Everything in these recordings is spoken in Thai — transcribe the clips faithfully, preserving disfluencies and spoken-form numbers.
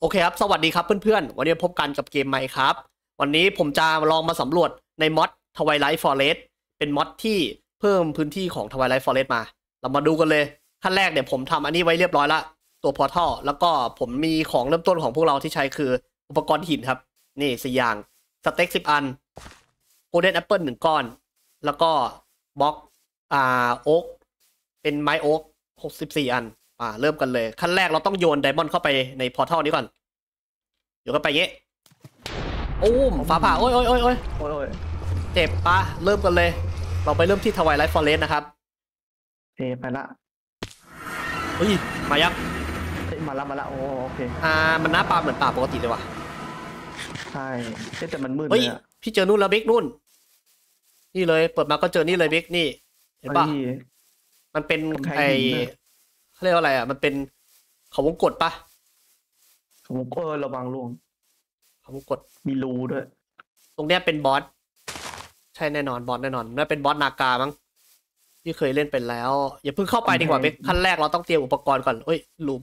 โอเคครับสวัสดีครับเพื่อนๆวันนี้พบกันกับเกมใหม่ครับวันนี้ผมจะลองมาสำรวจในม็อด Twilight Forest เป็นม็อดที่เพิ่มพื้นที่ของ Twilight Forest มาเรามาดูกันเลยขั้นแรกเนี่ยผมทำอันนี้ไว้เรียบร้อยละตัวพอร์ทัลแล้วก็ผมมีของเริ่มต้นของพวกเราที่ใช้คืออุปกรณ์หินครับนี่สี่อย่างสเต็กสิบอันโกลเด้นแอปเปิลหนึ่งก้อนแล้วก็บล็อกอ่าโอ๊กเป็นไม้โอ๊กหกสิบสี่อันอ่าเริ่มกันเลยขั้นแรกเราต้องโยนไดมอนด์เข้าไปในพอร์ทัลนี้ก่อนโยนเข้าไปเงี้ยโอ้มฟ้าผ่าโอ้ยโอ้ยโอ้ยโอ้ยโอ้ยเจ็บปะเริ่มกันเลยเราไปเริ่มที่ Twilight Forest นะครับเจไปละเฮ้ยมายังมาละมาละโอเคอ่ามันหน้าปลาเหมือนปลาปกติเลยว่ะใช่แต่มันมืดเลยพี่เจอนู่นแล้วบิ๊กนู่นนี่เลยเปิดมาก็เจอนี่เลยบิ๊กนี่เห็นปะมันเป็นไอเขาเรียกว่าอะไรอ่ะมันเป็นเขาวงกฏปะเขาวงกฏระวังล่วงเขาวงกฏมีรูด้วยตรงเนี้ยเป็นบอสใช่แน่นอนบอสแน่นอนน่าเป็นบอสนาคามั้งที่เคยเล่นเป็นแล้วอย่าเพิ่งเข้าไปดีกว่าบิ๊กขั้นแรกเราต้องเตรียมอุปกรณ์ก่อนเอ้ยหลุม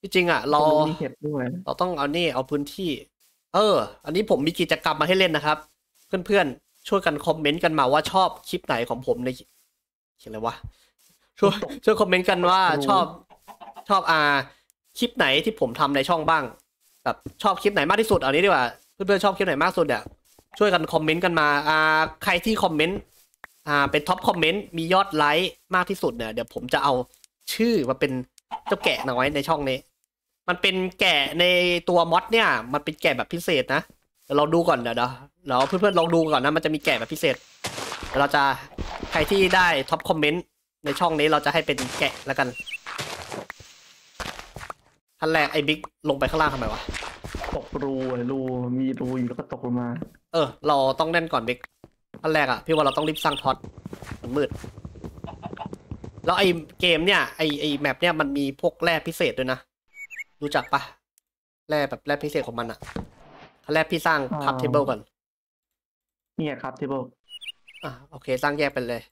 ที่จริงอ่ะเราเราต้องเอานี่เอาพื้นที่เอออันนี้ผมมีกิจกรรมมาให้เล่นนะครับเพื่อนๆช่วยกันคอมเมนต์กันมาว่าชอบคลิปไหนของผมในเขียนอะไรวะช่วยช่วยคอมเมนต์กันว่าชอบชอบอ่าคลิปไหนที่ผมทำในช่องบ้างแบบชอบคลิปไหนมากที่สุดเอานี้ดีกว่าเพื่อนๆชอบคลิปไหนมากสุดเนี่ยช่วยกันคอมเมนต์กันมาอ่าใครที่คอมเมนต์อ่าเป็นท็อปคอมเมนต์มียอดไลค์มากที่สุดเนี่ยเดี๋ยวผมจะเอาชื่อมาเป็นเจ้าแกะน้อยในช่องนี้มันเป็นแกะในตัวม็อดเนี่ยมันเป็นแกะแบบพิเศษนะเดี๋ยวเราดูก่อนเดี๋ยวเดี๋ยวเราเพื่อนๆลองดูก่อนนะมันจะมีแกะแบบพิเศษเดี๋ยวเราจะใครที่ได้ท็อปคอมเมนต์ในช่องนี้เราจะให้เป็นแกะแล้วกันท่านแรกไอ้บิ๊กลงไปข้างล่างทำไมวะตกรูรูมีรูอยู่แล้วก็ตกลงมาเออเราต้องแน่นก่อนบิ๊กท่านแรกอ่ะพี่ว่าเราต้องรีบสร้างท็อตมันมืดแล้วไอ้เกมเนี่ยไอ้ไอ้แมปเนี่ยมันมีพวกแร่พิเศษด้วยนะรู้จักปะแร่แบบแร่พิเศษของมันอะขั้นแรกพี่สร้างคัพเทเบิลก่อนเนี่ยคัพเทเบิลอ่ะโอเคสร้างแยกไปเลย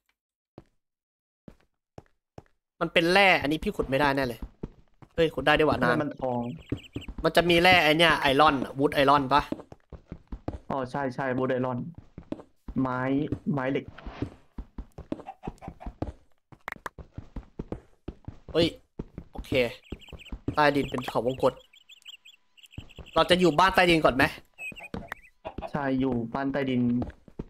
มันเป็นแร่อันนี้พี่ขุดไม่ได้แน่เลยเฮ้ยขุดได้ด้วยว่ะนานมันทองมันจะมีแร่ไอเนี่ยไอรอนวูดไอรอนปะอ๋อใช่ใช่วูดไอรอนไม้ไม้เหล็กเฮ้ยโอเคใต้ดินเป็นเขาวงกฏเราจะอยู่บ้านใต้ดินก่อนไหมใช่อยู่บ้านใต้ดิน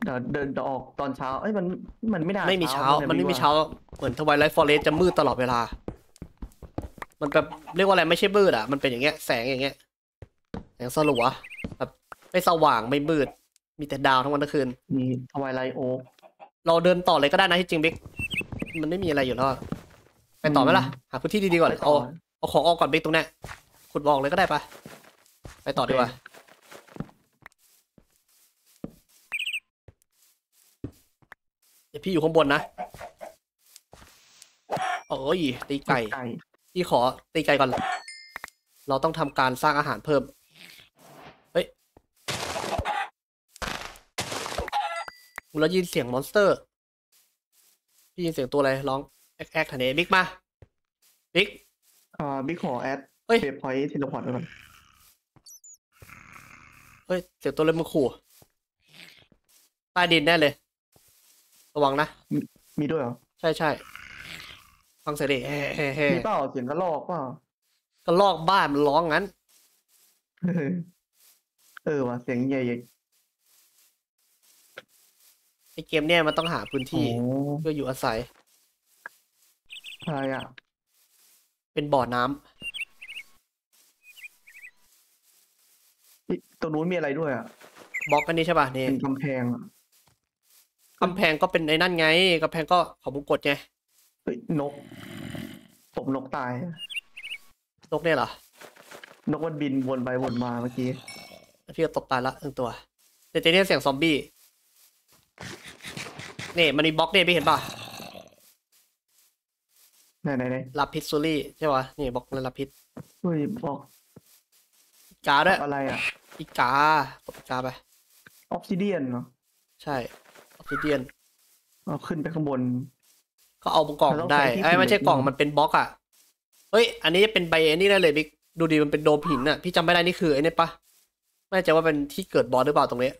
เดินเดินออกตอนเช้าเอ้ยมันมันไม่ได้ไม่มีเช้ามันไม่มีเช้าเหมือน Twilight Forest จะมืดตลอดเวลามันแบบเรียกว่าอะไรไม่ใช่มืดอ่ะมันเป็นอย่างเงี้ยแสงอย่างเงี้ยแสงสลัวแบบไม่สว่างไม่มืดมีแต่ดาวทั้งวันทั้งคืนมี Twilight Oak เราเดินต่อเลยก็ได้นะที่จริงบิ๊กมันไม่มีอะไรอยู่แล้วไปต่อไหมล่ะหาพื้นที่ดีๆก่อนเอาเอาของออกก่อนบิ๊กตรงนี้ขุดบอกเลยก็ได้ปะไปต่อดีกว่าเดี๋ยวพี่อยู่ข้างบนนะโอ้ยตีไก่พี่ขอตีไก่ก่อนเราต้องทำการสร้างอาหารเพิ่มเฮ้ยเรายินเสียงมอนสเตอร์พี่ยินเสียงตัวอะไรร้องแอ๊กแอ๊กทันเน่บิ๊กมาบิ๊กอ่าบิ๊กขอแอดเฮ้ยเบพอยท์เทเลพอร์ตก่อนเฮ้ยเสียงตัวเล็บมาขู่ใต้ดินแน่เลยระวังนะมีด้วยเหรอใช่ใช่ฟังเสียงดิเฮ้เฮ้เฮ้มีเปล่าเสียงกระลอกเปล่ากระลอกบ้านมันร้องงั้นเออว่ะเสียงใหญ่ๆไอเกมเนี่ยมันต้องหาพื้นที่เพื่ออยู่อาศัยอะไรอ่ะเป็นบ่อน้ำตัวนู้นมีอะไรด้วยอ่ะบล็อกอันนี้ใช่ป่ะนี่กำแพงกำแพงก็เป็นไอ้นั่นไงกำแพงก็เขาบุกกดไงนกตกนกตายนกเนี่ยเหรอนกมันบินวนไปวนมาเมื่อกี้พี่ก็ตกตายละทั้งตัวแต่เจเนี่ยเสียงซอมบี้นี่มันมีบล็อกเนี่ยพี่เห็นป่ะไหนไหนไหนลาพิสซูรี่ใช่ป่ะนี่บล็อกลาพิสเฮ้ยบล็อกกาด้วยอะไรอ่ะอีกาตบกาไปออฟซิเดียนเนาะใช่ออฟซิเดียนเอาขึ้นไปข้างบนก็เอากล่องได้ไอ้ไม่ใช่กล่องมันเป็นบล็อกอ่ะ ฮ้ยอันนี้เป็นใบนี่ได้เลยบิ๊กดูดีมันเป็นโดมหินน่ะพี่จำไม่ได้นี่คือไอ้นี่ปะไม่แน่ใจว่าเป็นที่เกิดบอสหรือเปล่าตรงนี้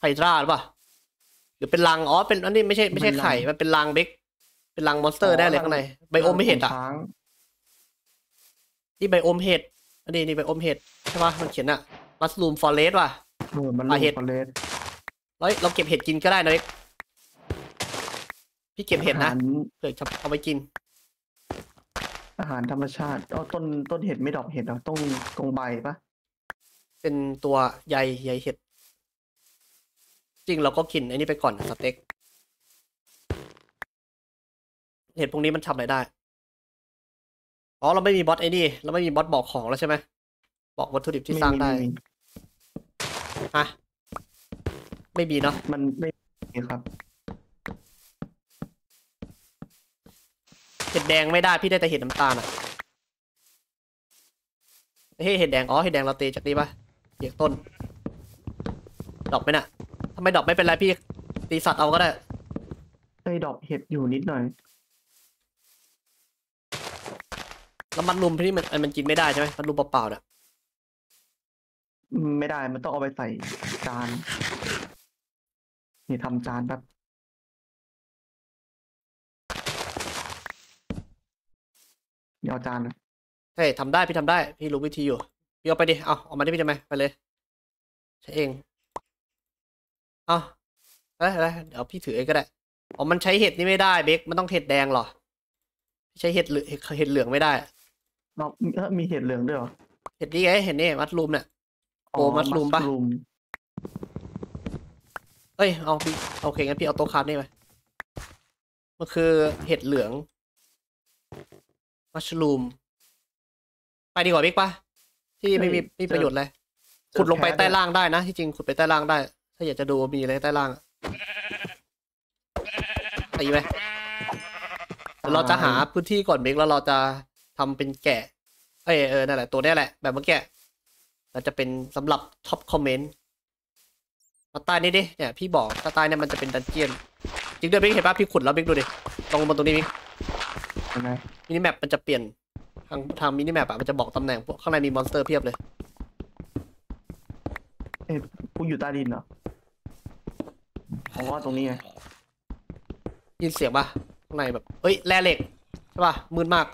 ไฮดราหรือเปล่าหรือเป็นรังอ๋อเป็นอันนี้ไม่ใช่ไม่ใช่ไข่มันเป็นรังบิ๊กเป็นรังมอนสเตอร์ได้เลยข้างในไบโอมเห็ดอ่ะนี่ไบโอมเห็ดอันนี้นี่ไบโอมเห็ดใช่ปะมันเขียนอ่ะมัสลูมฟอเรสต์ว่ะอ่ะเห็ดเราเราเก็บเห็ดกินก็ได้นะบิ๊กพี่เก็บเห็ดนะเผื่อจะเอาไปกินอาหารธรรมชาติเอาต้นต้นเห็ดไม่ดอกเห็ดเราต้องกรงใบปะเป็นตัวใยใยเห็ดจริงเราก็กินไอ้นี่ไปก่อนสเต็กเห็ดพวกนี้มันทำอะไรได้อ๋อเราไม่มีบอสไอ้นี่เราไม่มีบอสบอกของแล้วใช่ไหมบอกวัตถุดิบที่สร้างได้ฮะไม่มีเนาะมันไม่มีครับเห็ดแดงไม่ได้พี่ได้แต่เห็ดน้ำตาลอะเฮ้ยเห็ดแดงอ๋อเห็ดแดงเราตีจากนี้ปะเตียกต้นดอกไหมน่ะทำไมดอกไม่เป็นไรพี่ตีสัตว์เอาก็ได้ได้ดอกเห็ดอยู่นิดหน่อยแล้วมันลุมที่นี่มันมันกินไม่ได้ใช่ไหมมันลุมเปล่าๆเนี่ยไม่ได้มันต้องเอาไปใส่จานนี่ทำจานแบบเดี๋ยวจานนะเฮ้ยทำได้พี่ทำได้พี่รู้วิธีอยู่พี่เอาไปดิเอาเอามาได้พี่ทำไมไปเลยใช้เองเอาเอ้ยอะไรเดี๋ยวพี่ถือเองก็ได้อ๋อมันใช้เห็ดนี่ไม่ได้เบคมันต้องเห็ดแดงหรอใช้เห็ดเหลืองเห็ดเหลืองไม่ได้เรามีเห็ดเหลืองด้วยหรอเห็ดนี่ไงเห็ดนี่มัดรูมเนี่ยโอมัดรูมปะเอ้ยเอาพี่โอเคงั้นพี่เอาโต๊ะคราฟนี่ไปมันคือเห็ดเหลืองมัชลูมไปดีกว่าบิ๊กปะที่ไม่มีไม่มีประโยชน์เลยขุดลงไปใต้ล่างได้นะที่จริงขุดไปใต้ล่างได้ถ้าอยากจะดูมีอะไรใต้ล่างตีไหมเราจะหาพื้นที่ก่อนบิ๊กแล้วเราจะทำเป็นแกะเออเออนั่นแหละตัวนี้แหละแบบเมื่อกี้เราจะเป็นสำหรับท็อปคอมเมนต์ใต้นี้ดิเนี่ยพี่บอกใต้เนี่ยมันจะเป็นดันเจียนจริงด้วยบิ๊กเห็นปะพี่ขุดแล้วบิ๊กดูดิตรงบนตรงนี้บิ๊กมินิแมปมันจะเปลี่ยนทางทางมินิแมปอะมันจะบอกตำแหน่งพวกข้างในมีมอนสเตอร์เพียบเลยเอ๊ะกูอยู่ใต้ดินเหรอผมว่าตรงนี้ไงยินเสียงป่ะข้างในแบบเอ้ยแร่เหล็กใช่ป่ะมืดมาก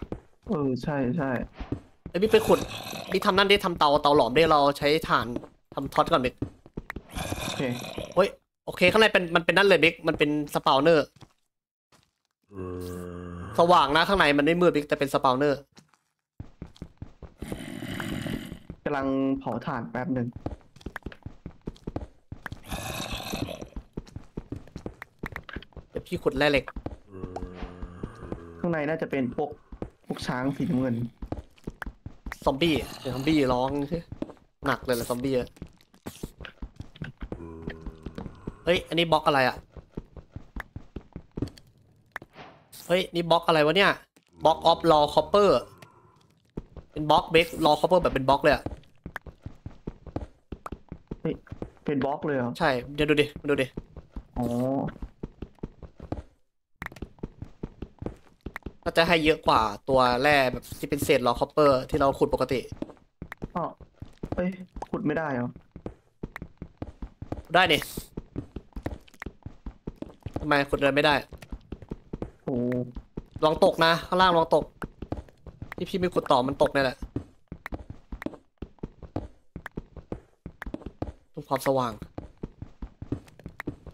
เออใช่ใช่ไอพี่ไปขุดพี่ทำนั่นดิทำเตาเตาหลอมดิเราใช้ถ่านทำท็อตก่อนบิ๊กโอเคเฮ้ยโอเคข้างในเป็นมันเป็นนั่นเลยบิ๊กมันเป็นสปาวเนอร์สว่างนะข้างในมันไม่มืดบิ๊กแต่เป็นสปาวเนอร์กำลังเผาถ่านแป๊บหนึ่งเดี๋ยวพี่ขุดแร่เหล็กข้างในน่าจะเป็นพวกพวกช้างสีน้ำเงินซอมบี้เดี๋ยวซอมบี้ร้องหนักเลยละซอมบี้เฮ้ยอันนี้บล็อกอะไรอ่ะเฮ้ยนี่บล็อกอะไรวะเนี่ยบล็อกออฟรอคอปเปอร์เป็นบล็อกเบสรอคอปเปอร์แบบเป็นบล็อกเลยอ่ะเป็นบล็อกเลยเหรอใช่เดี๋ยวดูดิดูดิอ๋อก็จะให้เยอะกว่าตัวแร่แบบที่เป็นเศษรอคอปเปอร์ที่เราขุดปกติอ๋อเฮ้ยขุดไม่ได้เหรอได้เนี่ยทำไมขุดเลยไม่ได้ลองตกนะข้างล่างลองตกที่พี่ไม่ขุดต่อมันตกนี่แหละตรงความสว่าง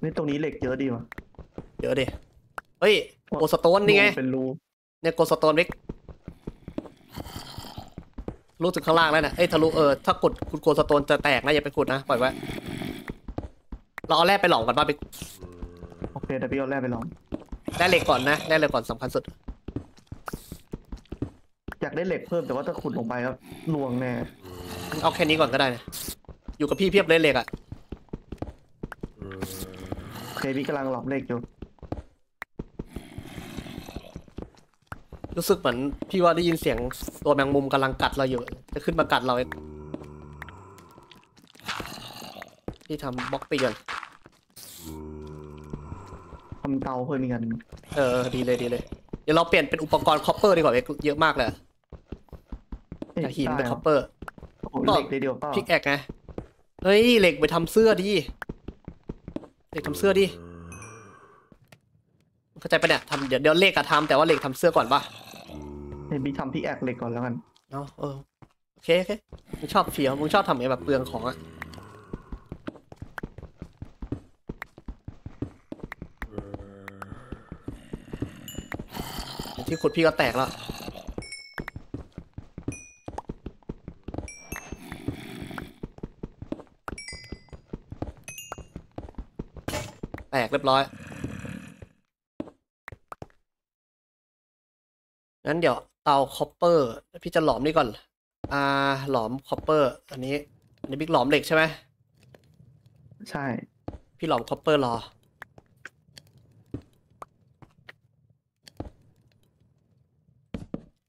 นี่ตรงนี้เหล็กเยอะดีวะเยอะดิเฮ้ยโกสโตนนี่ไงเนี่ยโกสโตนวิกรู้ถึงข้างล่างแล้วนะเอ้ยทะลุเออถ้ากดคุณโกสโตนจะแตกนะอย่าไปขุดนะปล่อยไว้เราเอาแร่ไปหลอมกันบ้างไปโอเคแต่พี่เอาแร่ไปหลอมได้เหล็กก่อนนะได้เหล็กก่อนสำคัญสุดอยากได้เหล็กเพิ่มแต่ว่าถ้าขุดลงไปแล้วลวงแน่เอาแค่นี้ก่อนก็ได้นะอยู่กับพี่เพียบเลยเหล็กอ่ะเคพี่กำลังหลอกเหล็กอยู่รู้สึกเหมือนพี่ว่าได้ยินเสียงตัวแมงมุมกำลังกัดเราอยู่จะขึ้นมากัดเราพี่ทำบล็อกปีก่อนทำเตาเพิ่มอีกอันเออดีเลยดีเลย เดี๋ยวเราเปลี่ยนเป็นอุปกรณ์คอปเปอร์ดีกว่าเยอะมากเลยจากหินเป็นคอปเปอร์ก็พิกแอกไงเฮ้ยเหล็กไปทำเสื้อดิเหล็กทำเสื้อดิเข้าใจปะเนี่ยทำเดี๋ยวเดี๋ยวเหล็กอะทำแต่ว่าเหล็กทำเสื้อก่อนป่ะเดี๋ยวบีทำพิกแอกเหล็กก่อนแล้วกันเนาะเออโอเคโอเคมึงชอบเสียมึงชอบทำอะไรแบบเปลืองของอะที่ขุดพี่ก็แตกแล้วแตกเรียบร้อยงั้นเดี๋ยวเตาคอปเปอร์พี่จะหลอมนี่ก่อนอ่าหลอมคอปเปอร์อันนี้อันนี้บิ๊กหลอมเหล็กใช่ไหมใช่พี่หลอมคอปเปอร์รอ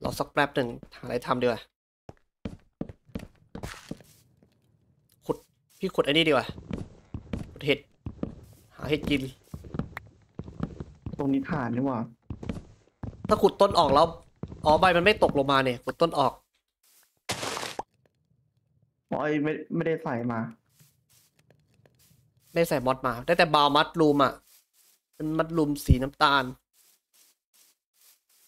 รอสักแป๊บหนึ่งหาอะไรทำดีกว่าขุดพี่ขุดอันนี้ดีกว่าขุดเห็ดหาเห็ดกินตรงนี้ผ่านนี่หว่าถ้าขุดต้นออกแล้วอ๋อใบมันไม่ตกลงมาเนี่ยขุดต้นออกอ๋อไม่ไม่ได้ใส่มาไม่ใส่มอดมาได้แต่บาวมัดลูมอ่ะเป็นมัดลูมสีน้ำตาล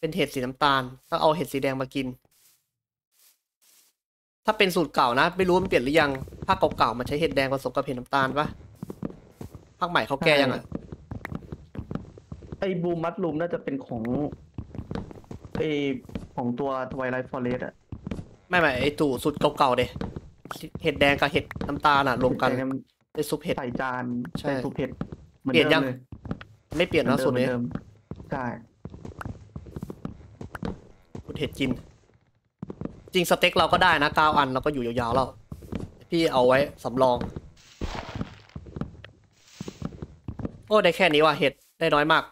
เป็นเห็ดสีน้ำตาลก็เอาเห็ดสีแดงมากินถ้าเป็นสูตรเก่านะไม่รู้มันเปลี่ยนหรือยังภาคเก่าๆมันใช้เห็ดแดงผสมกับเห็ดน้ำตาลปะภาคใหม่เขาแก้ยังอ่ะไอ้บูมมัดลูมน่าจะเป็นของไอ้ของตัว Twilight Forest อ่ะไม่ไม่ไอ้ตู่สูตรเก่าๆเด้เห็ดแดงกับเห็ดน้ำตาลอ่ะรวมกันได้ซุปเห็ดใส่จานใช่ซุปเห็ดเปลี่ยนยังไม่เปลี่ยนแล้วสูตรนี้ใช่เห็ดกินจริงสเต็กเราก็ได้นะเก้าอันเราก็อยู่ยาวๆแล้วพี่เอาไว้สำรองโอ้ได้แค่นี้ว่ะเห็ดได้น้อยมาก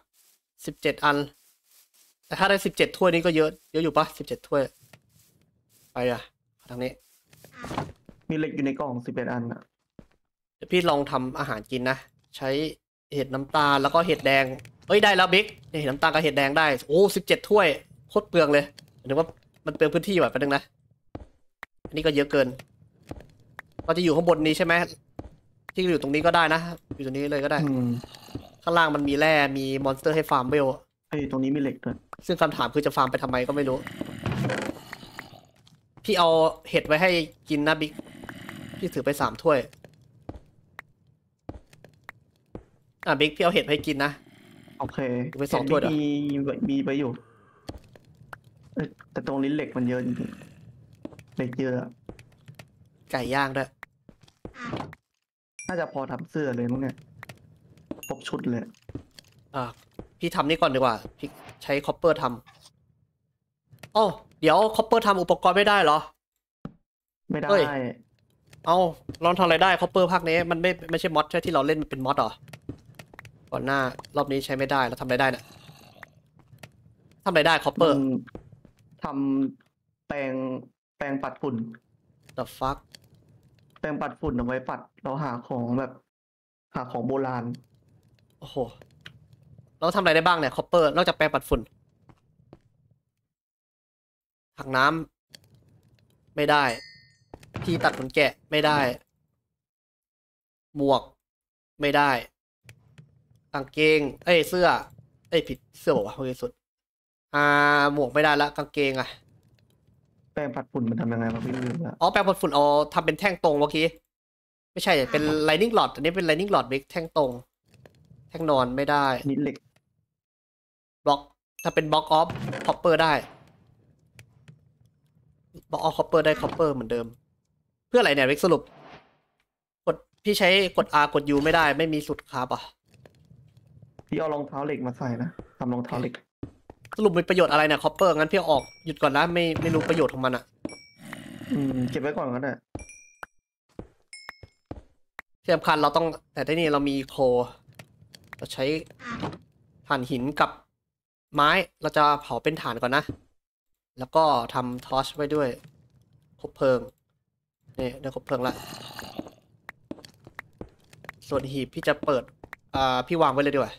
สิบเจ็ดอันแต่ถ้าได้สิบเจ็ดถ้วยนี้ก็เยอะเยอะอยู่ปะสิบเจ็ดถ้วยไปอ่ะทางนี้มีเหล็กอยู่ในกล่องสิบเอ็ดอันอ่ะเดี๋ยวพี่ลองทำอาหารกินนะใช้เห็ดน้ำตาลแล้วก็เห็ดแดงเอ้ยได้แล้วบิ๊กเห็ดน้ำตาลกับเห็ดแดงได้โอ้สิบเจ็ดถ้วยโคตรเปลืองเลยนึกว่ามันเปลืองพื้นที่แบบนึงนะอันนี้ก็เยอะเกินเราจะอยู่ข้างบนนี้ใช่ไหมที่อยู่ตรงนี้ก็ได้นะอยู่ตรงนี้เลยก็ได้ข้างล่างมันมีแร่มีมอนสเตอร์ให้ฟาร์มเบลไอ้ตรงนี้มีเหล็กด้วยซึ่งคำถามคือจะฟาร์มไปทำไมก็ไม่รู้พี่เอาเห็ดไว้ให้กินนะบิ๊กพี่ถือไปสามถ้วยอ่ะบิ๊กพี่เอาเห็ดให้กินนะโอเคไปสองถ้วยเดี๋ยวมีไปอยู่แต่ตรงนี้เหล็กมันเยอะจริงๆเหล็กเยอะไก่ย่างด้วยน่าจะพอทำเสื้อเลยมั้งเนี่ยครบชุดเลยอ่ะพี่ทำนี่ก่อนดีกว่าพี่ใช้คอปเปอร์ทำอ้าวเดี๋ยวคอปเปอร์ทำอุปกรณ์ไม่ได้เหรอไม่ได้เอาลองทำอะไรได้คอปเปอร์ภาคนี้มันไม่ไม่ใช่มอดใช่ที่เราเล่นมันเป็นมอดหรอก่อนหน้ารอบนี้ใช้ไม่ได้แล้วทำอะไรได้เนี่ยทำอะไรได้คอปเปอร์ทำแปรงแปรงปัดฝุ่น The fuck แปรงปัดฝุ่นเอาไว้ปัดเราหาของแบบหาของโบราณโอ้โหเราทำอะไรได้บ้างเนี่ยคอปเปอร์นอกจากแปรงปัดฝุ่นถังน้ำไม่ได้ที่ตัดขนแกะไม่ได้หมวกไม่ได้กางเกงเอ้ยเสื้อเอ้ยผิดเสื้อบอกว่าโหสุดอ่าหมวกไม่ได้ละกางเกงอะแปรงปัดฝุ่นมันทำยังไงเราไม่ลืมละอ๋อแปรงปัดฝุ่นเอาทำเป็นแท่งตรงเมื่อกี้ไม่ใช่เป็นไลนิ่งหลอดอันนี้เป็นไลนิ่งหลอดเบรกแท่งตรงแท่งนอนไม่ได้นี่เหล็กบล็อกถ้าเป็นบล็อกออฟคอปเปอร์ได้บล็อกออฟคอปเปอร์ได้คอปเปอร์เหมือนเดิมเพื่ออะไรเนี่ยเบรกสรุปกดพี่ใช้กด อาร์ กด ยู ไม่ได้ไม่มีสุดครับอ่ะพี่เอารองเท้าเหล็กมาใส่นะทำรองเท้าเหล็กสรุปมีประโยชน์อะไรเนี่ยคอปเปอร์งั้นพี่ออกหยุดก่อนนะไม่ไม่รู้ประโยชน์ของมันอ่ะอืมเก็บไว้ก่อนก็ได้ที่สำคัญเราต้องแต่ที่นี่เรามีโคเราใช้ถ่านหินกับไม้เราจะเผาเป็นถ่านก่อนนะแล้วก็ทำทอร์ชไว้ด้วยคบเพลิงนี่ได้คบเพลิงละส่วนหีบพี่จะเปิดอ่าพี่วางไว้เลยดีกว่า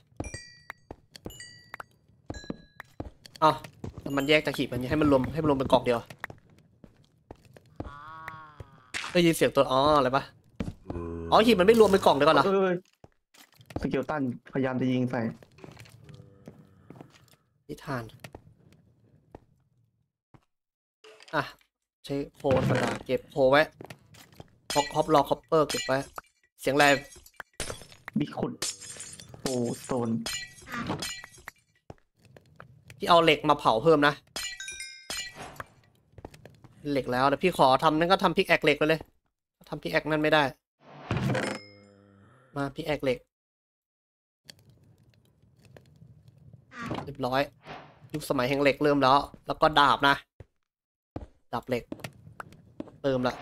อ๋อมันแยกตะขีบมันให้มันรวมให้มันรวมเป็นกล่องเดียวได้ยินเสียงตัวอ๋ออะไรปะอ๋อขีบมันไม่รวมเป็นกล่องเดียวกันเหรอสเกลตันพยายามจะยิงใส่นิทานอ่ะใช้โคธนาเก็บโคไว้ฮอปฮอปรอคอปเปอร์เก็บไว้เสียงอะไรมีขุดโอ้โซนพี่เอาเหล็กมาเผาเพิ่มนะเหล็กแล้วแต่พี่ขอทำนั่นก็ทำพิกแอคเหล็กไปเลยทำพิกแอคนั่นไม่ได้มาพิกแอคเหล็กเรียบร้อยยุคสมัยแห่งเหล็กเริ่มแล้วแล้วก็ดาบนะดาบเหล็กเติมละ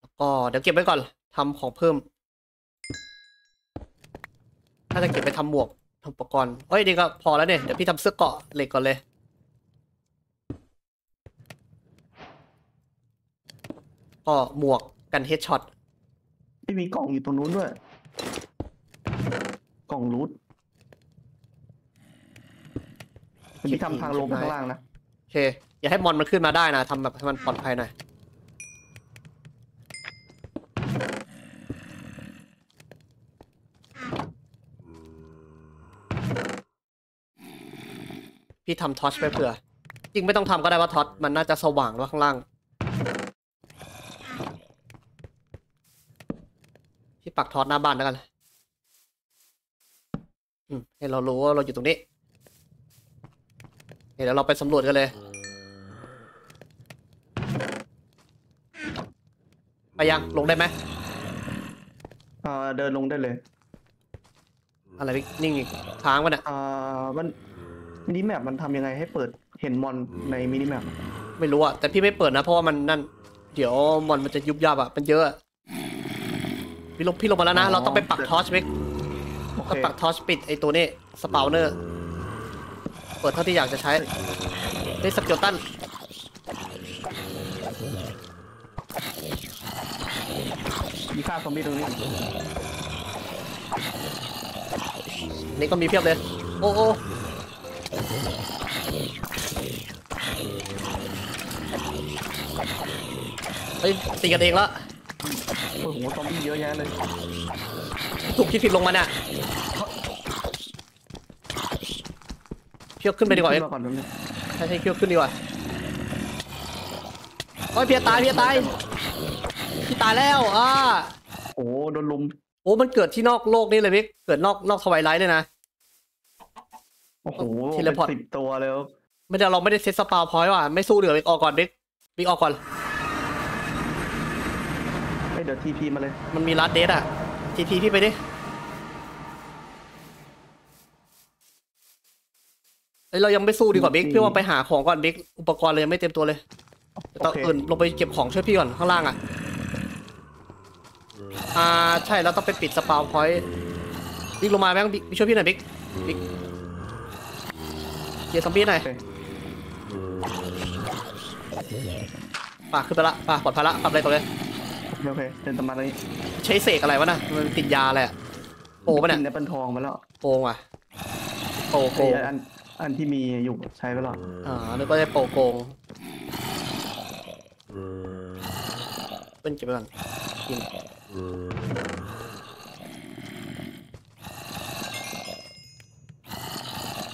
แล้วก็เดี๋ยวเก็บไว้ก่อนทำของเพิ่มถ้าจะเก็บไปทำหมวกทำอุปกรณ์เอ้ยดีก็พอแล้วเนี่ยเดี๋ยวพี่ทำเสื้อเกราะเหล็กก่อนเลยก็หมวกกันเฮดช็อตไม่มีกล่องอยู่ตรงนู้นด้วยกล่องรูทที่ทำทางลงข้างล่างนะโอเคอย่าให้มอนมันขึ้นมาได้นะทำแบบให้มันปลอดภัยหน่อยพี่ทำทอชไปเผื่อจริงไม่ต้องทำก็ได้ว่าทอชมันน่าจะสว่างว่าข้างล่างพี่ปักทอชหน้าบ้านแล้วกันอืมให้เรารู้ว่าเราอยู่ตรงนี้เดี๋ยวเราไปสำรวจกันเลยไปยังลงได้ไหมเออเดินลงได้เลยอะไรนิ่งอีกค้างวะเนี่ยเออมันมินิแมปมันทำยังไงให้เปิดเห็นมอนในมินิแมปไม่รู้อะแต่พี่ไม่เปิดนะเพราะว่ามันนั่นเดี๋ยวมอนมันจะยุบยับอะมันเยอะพี่ลงพี่ลงมาแล้วนะเราต้องไปปักทอร์ชมิกก็ปักทอร์ชปิดไอตัวนี้สปาวเนอร์เปิดเท่าที่อยากจะใช้ได้สเกลตันมีค่าซอมบี้ตรงนี้นี่ก็มีเพียบเลยโอ้โอเฮ้ยตีกันเองละโอ้โหซอมบี้เยอะแยะเลยถูกที่ผิดลงมาเนี่ยเพี้ยขึ้นไปดีกว่าเอ็กซ์ใช่ใช่เพี้ยขึ้นดีกว่าโอ้ยเพี้ยตายเพี้ยตายพี่ตายแล้วอ่าโอ้โดนลุมโอ้มันเกิดที่นอกโลกนี่เลยเอ็กซ์เกิดนอกนอกทวายไลท์เลยนะโอ้โหเทเลพอร์ตสิบตัวแล้วไม่ได้เราไม่ได้เซตสปาร์พอยต์ว่ะไม่สู้เดือดเอ็กซ์ออกก่อนเอ็กซ์บิ๊กออกก่อนไม่เดี๋ยวทีพีมาเลยมันมีลัดเดทอะทีพีพี่ไปดิเรายังไม่สู้ดีกว่าบิ๊กพี่ว่าไปหาของก่อนบิ๊กอุปกรณ์เลยยังไม่เต็มตัวเลยตอนอื่นลงไปเก็บของช่วยพี่ก่อนข้างล่างอ่ะอ่าใช่เราต้องไปปิดสปาวพอยต์บิ๊กลงมาแม่งบิ๊กช่วยพี่หน่อยบิ๊กบิ๊กเดี๋ยวซอมบี้หน่อยป่าขึ้นไปละป่าปลอดภัยละทำอะไรต่อเลยโอเคเดินตามมาเลยใช้เสกอะไรวะน่ะมันติดยาอะไรอ่ะโป้ป่ะเนี่ยในปันทองมาแล้วโป้ว่ะโป้โป้อันที่มีอยู่ใช้ไปหรออ่าแล้วก็ได้โปโกงเป็นเก็บไปก่อนกิน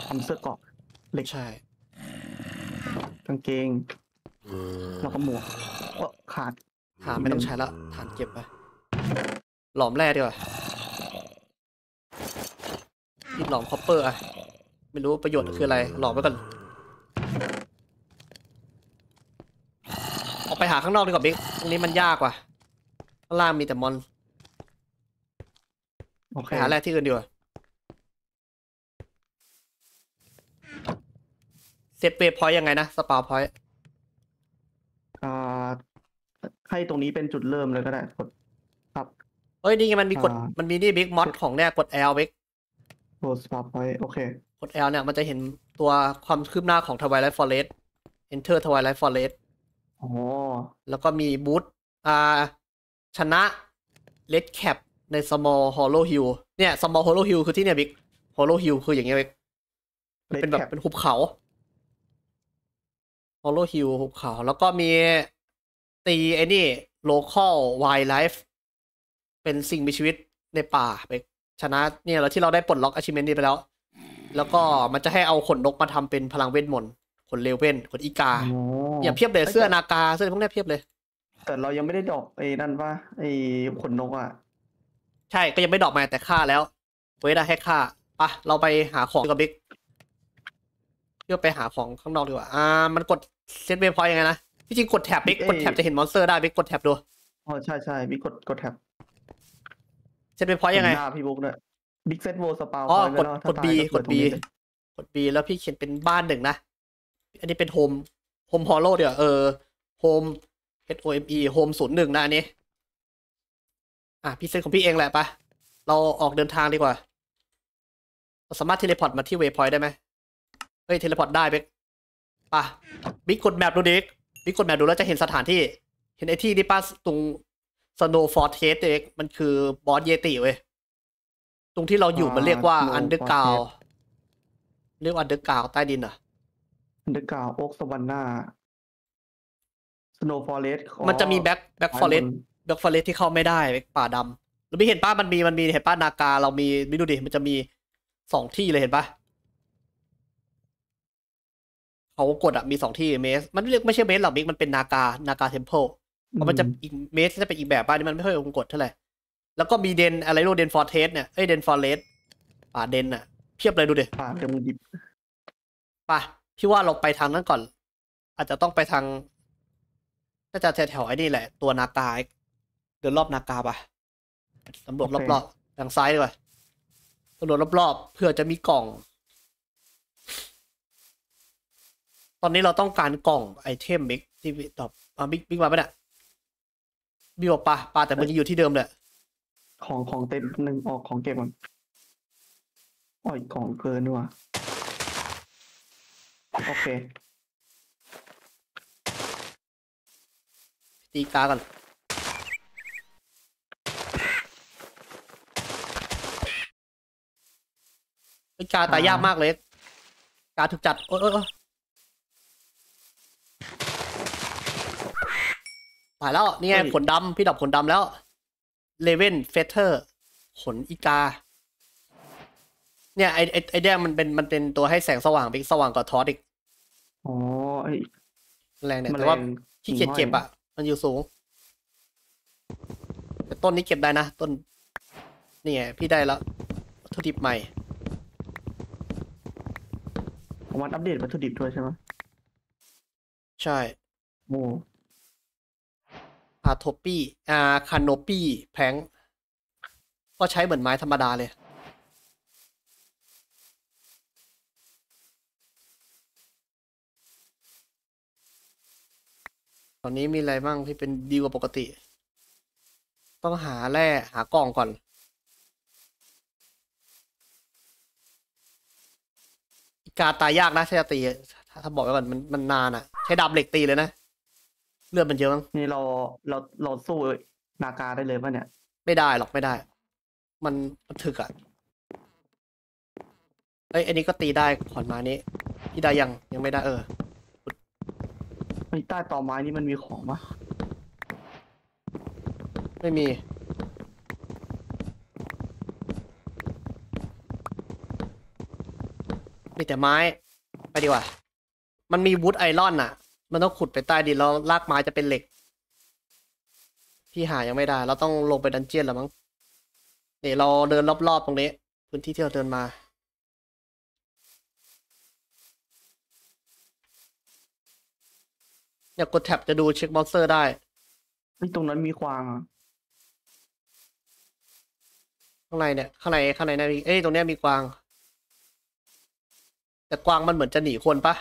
ทำเสื้อเกราะเล็กใช่กางเกงแล้วก็หมวกก็ขาดขาดไม่ต้องใช้แล้วฐานเก็บไปหลอมแร่ดีกว่าที่หลอมคอปเปอร์อะไม่รู้ประโยชน์คืออะไรหลอกไว้ก่อนออกไปหาข้างนอกดีกว่าบิ๊กตรงนี้มันยากว่ะข้างล่างมีแต่มอนออกไปหาแร่ที่อื่นดีกว่าเซตเปย์พอยต์ยังไงนะสปาพอยต์อ่าให้ตรงนี้เป็นจุดเริ่มเลยก็ได้กดครับเฮ้ยนี่มันมีกดมันมีนี่บิ๊กมอดของแน่กดแอลบิ๊กกดสปาพอยต์โอเคกด L เนี่ยมันจะเห็นตัวความคืบหน้าของ Twilight Forest Enter Twilight Forest โอ้แล้วก็มีบูธอ่าชนะ Red Cap ใน Small Hollow Hill เนี่ย Small Hollow Hill คือที่เนี่ยบิ๊ก Hollow Hill คืออย่างเงี้ยบิ๊กเป็นแบบเป็นหุบเขา ฮอลโลฮิลหุบเขาแล้วก็มีตีไอ้นี่โลคอลไวล์ไลฟ์เป็นสิ่งมีชีวิตในป่าไปชนะเนี่ยแล้วที่เราได้ปลดล็อกอาชีพนี้ไปแล้วแล้วก็มันจะให้เอาขนนกมาทำเป็นพลังเวทมนต์ขนเลเว่นขนอีกาเนี่ยเพียบเลยเสื้อนาคาเสื้อพวกนี้เพียบเลยแต่เรายังไม่ได้ดรอปไอ้นั่นว่าไอ้ขนนกอ่ะใช่ก็ยังไม่ดรอปมาแต่ฆ่าแล้วเว้ยได้ให้ฆ่าปะเราไปหาของกับบิ๊กเพื่อไปหาของข้างนอกดีกว่าอ่ามันกดเซตเวฟพอยต์ยังไงนะที่จริงกดแท็บบิ๊กกดแท็บจะเห็นมอนสเตอร์ได้บิ๊กกดแท็บดูอ๋อใช่ใช่บิ๊กกดกดแท็บเซตเวฟพอยต์ยังไงหน้าพี่บุ๊กเนี่ยบิ๊กเซตโวสปาวอ๋อกดกดบีกดบีกดบีแล้วพี่เขียนเป็นบ้านหนึ่งนะอันนี้เป็นโฮมโฮมฮอลโล่เดี๋ยวเออโฮม H O M E โฮมศูนย์หนึ่งนะอันนี้อ่ะพี่เซตของพี่เองแหละปะเราออกเดินทางดีกว่าเราสามารถเทเลพอร์ตมาที่เวฟพอยต์ได้ไหมเฮ้ยเทเลพอร์ตได้ไปป่ะบิ๊กกดแมปดูเด็กบิ๊กกดแมปดูแล้วจะเห็นสถานที่เห็นไอ้ที่นี่ป้าตรงสโนว์ฟอร์เทสเด็กมันคือบอสเยติเว้ยตรงที่เราอยู่มันเรียกว่าอันเดอร์กราวด์เรียกว่าอันเดอร์กราวด์ใต้ดินเหรออันเดอร์กราวด์โอ๊กสวรรค์หน้าสโนว์ฟอร์เทสมันจะมีแบ็คแบ็คฟอร์เทสแบ็คฟอร์เทสที่เข้าไม่ได้เว้ยป่าดำแล้วพี่เห็นป้ามันมีมันมีเห็นป้านาคาเรามีไม่ดูดิมันจะมีสองที่เลยเห็นป่ะเขากดอ่ะมีสองที่เมสมันเรียกไม่ใช่เมสหรอกบิ๊กมันเป็นนาคานาคาเทมเพิลเพราะมันจะอีกเมสจะเป็นอีกแบบป่ะนี่มันไม่ค่อยองกดเท่าไหร่แล้วก็มีเดนอะไรโน่เดนฟอร์เทสเนี่ยเอ้ยเดนฟอร์เรสป่าเดนอ่ะเพียบเลยดูดิป่าเดี๋ยวมึงหยิบป่ะพี่ว่าเราไปทางนั้นก่อนอาจจะต้องไปทางน่าจะแถวๆไอ้นี่แหละตัวนาคาเดินรอบนาคาป่ะสำรวจรอบๆทางซ้ายดีกว่าสำรวจรอบๆเพื่อจะมีกล่องตอนนี้เราต้องการกล่องไอเทมบิ๊กที่ตอบมาบิ๊กบิ๊กมาปะเนี่ยบิ๊กบอกปลาปลาแต่มันยังอยู่ที่เดิมเลยของของเต็มหนึ่งออกของเก็บมันอ๋อของเกินด้วยโอเคตีกากันกาตายยากมากเลยกาถูกจัดโอ๊ยหายแล้วนี่ไงขนดำพี่ดับขนดำแล้วเลเว่นเฟเธอร์ขนอีกาเนี่ยไอไอไอแดงมันเป็นมันเป็นตัวให้แสงสว่างไปสว่างกว่าทอสอีกอ๋อไอแรงเนี่ยแต่ว่าขี้เกียจเก็บอ่ะมันอยู่สูงแต่ต้นนี้เก็บได้นะต้นนี่ไงพี่ได้แล้ววัตถุดิบใหม่วันอัปเดตวัตถุดิบด้วยใช่ไหมใช่โอ้พาโทปี้อาคาโนปี้แพงก็ใช้เหมือนไม้ธรรมดาเลยตอนนี้มีอะไรบ้างที่เป็นดีกว่าปกติต้องหาแร่หากล่องก่อนกาตายยากนะใช้ตีถ้าบอกไว้ก่อนมันมันนานอ่ะใช้ดาบเหล็กตีเลยนะเลือดมันเยอะมั้งนี่เราเราเราสู้นาคาได้เลยป่ะเนี่ยไม่ได้หรอกไม่ได้มันมันถึกอ่ะเอ้ยอันนี้ก็ตีได้ขอนไม้นี้ที่ได้ยังยังไม่ได้เออใต้ตอไม้นี่มันมีของปะไม่มีมีแต่ไม้ไปดีกว่ามันมีวูดไอรอนอ่ะมันต้องขุดไปใต้ดินแล้วลากไม้จะเป็นเหล็กที่หายังไม่ได้เราต้องลงไปดันเจียนแล้วมั้งเดี๋ยวเราเดินรอบๆตรงนี้พื้นที่ที่เราเดินมาอยากกดแท็บจะดูเช็คมอนสเตอร์ได้ตรงนั้นมีควางข้างในเนี่ยข้างในข้างในนะเอ้ยตรงเนี้ยมีกวางแต่กวางมันเหมือนจะหนีคนปะ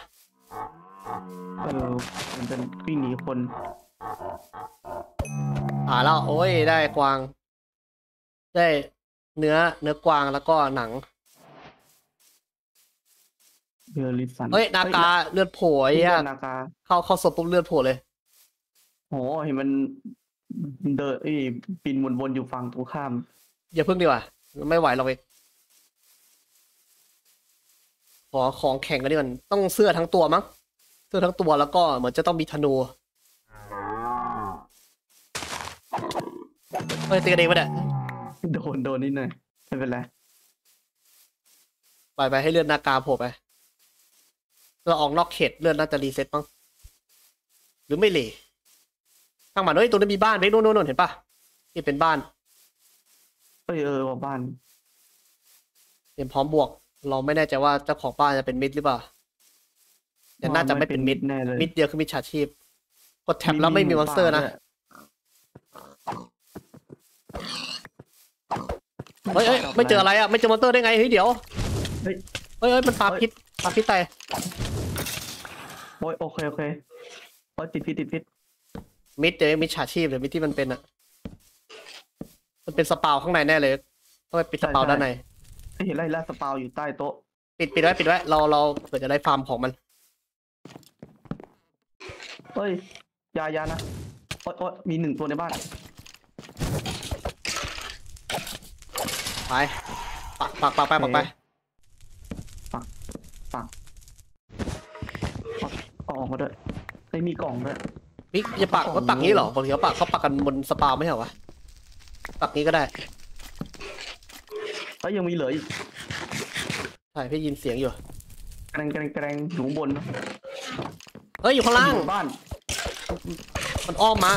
เออมันเป็นวิ่งหนีคนหาแล้วโอ้ยได้กวางได้เนื้อเนื้อกวางแล้วก็หนังเรือลิสันเฮ้ยนาคาเลือดโผล่อ่ะนาคาเข้าเข้าศพปุ๊บเลือดโผล่เลยโอ้เห็นมันเดินไอ้ปีนวนๆอยู่ฝั่งตรงข้ามอย่าเพิ่งดีกว่าไม่ไหวเราเองขอของแข่งกันดีกว่าต้องเสื้อทั้งตัวมั้ง ตัวทั้งตัวแล้วก็เหมือนจะต้องมีธนูเฮ้ยตีกันเองปะเนี่ยโดนโดนนิดหน่อยไม่เป็นไรไปไปให้เลือดนากาโผล่ไปเราออกนอกเขตเลือดน่าจะรีเซ็ตมั้งหรือไม่หลีข้างหมันเฮ้ยตรงนี้มีบ้านไปโน่นโน่นเห็นปะนี่เป็นบ้านเออเออบ้านเตรียมพร้อมบวกเราไม่แน่ใจว่าเจ้าของบ้านจะเป็นมิดหรือเปล่าแต่น่าจะไม่เป็นมิดแน่เลยมิดเดียวคือมิดฉาชีพกดแท็บแล้วไม่มีมอนสเตอร์นะเฮ้ยไม่เจออะไรอ่ะไม่เจอมอนสเตอร์ได้ไงเฮ้ยเดี๋ยวเฮ้ยเฮ้ยมันปาพิษปาพิษตายโอ้ยโอเคโอเคโอ้ยติดพิษติดพิษมิดเดี๋ยวมิดฉาชีพหรือมิดที่มันเป็นอ่ะมันเป็นสปาวข้างในแน่เลยต้องไปปิดสปาวด้านในเห็นไล่ล่าสปาวอยู่ใต้โต๊ะปิดปิดไว้ปิดไว้เราเราเผื่อจะได้ฟาร์มของมันเฮ้ยยายานะโอ๊ยโอ๊ยมีหนึ่งตัวในบ้านไปปักปักปักไปปักไปปักปักออกมาด้วยไม่มีกล่องด้วยมิกจะปักเขาปักนี้หรอบางทีเขาปักเขาปักกันบนสปาวไม่เหรอวะปักนี้ก็ได้ก็ยังมีเหลืออีกใช่พี่ยินเสียงอยู่แกรงแกรงแกรงอยู่บนเฮ้ยอยู่ข้างล่างบ้านมันอ้อมมา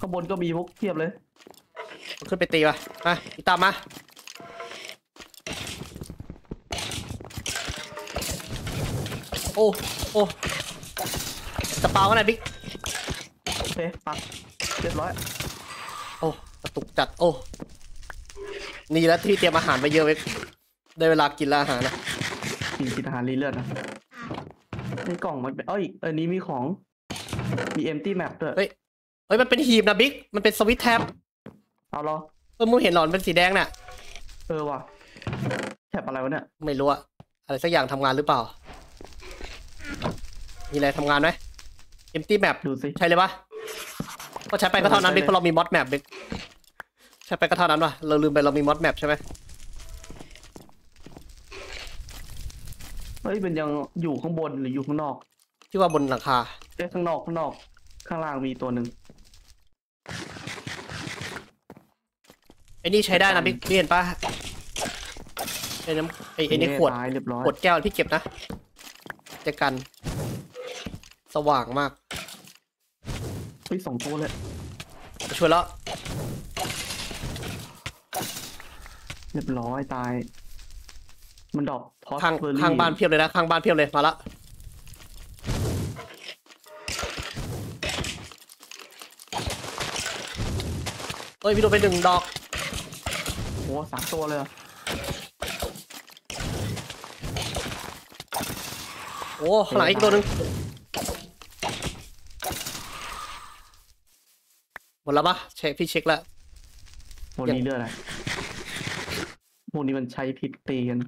ข้างบนก็มีพวกเทียบเลยขึ้นไปตีว่ะมาอีตามมาโอ้โอ้จะเปล่ากันไหนบิ๊กโอเคปักเรียบร้อยโอ้กระตุกจัดโอ้นี่แล้วที่เตรียมอาหารไปเยอะเว้ยได้เวลากินอาหารนะกินกินอาหารรีเลือดนะนี่กล่องมันเป็นเอ้ยอันนี้มีของมี empty map ด้วยเฮ้ยเฮ้ยมันเป็นหีบนะบิ๊กมันเป็นสวิตแท็บเอาเหรอเออมึงเห็นหลอนเป็นสีแดงน่ะเออว่ะแท็บอะไรวะเนี่ยไม่รู้อะอะไรสักอย่างทำงานหรือเปล่ามีอะไรทำงานไหม empty map ดูสิใช่เลยปะก็ใช้ไปก็เท่านั้นบิ๊กเพราะเรามีมอดแมปบิ๊กใช้ไปก็เท่านั้นว่ะเราลืมไปเรามีมอดแมปใช่ไหมเฮ้ยมันยังอยู่ข้างบนหรืออยู่ข้างนอกที่ว่าบนหลังคาเอ๊ะข้างนอกข้างนอกข้างล่างมีตัวหนึ่งไอ้นี่ใช้ได้นะบิ๊กเห็นปะไอ้น้ำไอ้ไอ้นี่ขวดขวดแก้วพี่เก็บนะจะกันสว่างมากเฮ้ยสองตัวเลยช่วยแล้วเรียบร้อยตายมันดรอปข้างข้างบ้านเพียบเลยนะข้างบ้านเพียบเลยมาละเฮ้ยพี่โดนไปหนึ่งดอกโอ้สามตัวเลยโอ้ข้างหลังอีกตัวหนึ่งหมดแล้วปะเช็คพี่เช็คแล้วโมนี้เรื่องอะไรโมนี้มันใช้พิษตีกัน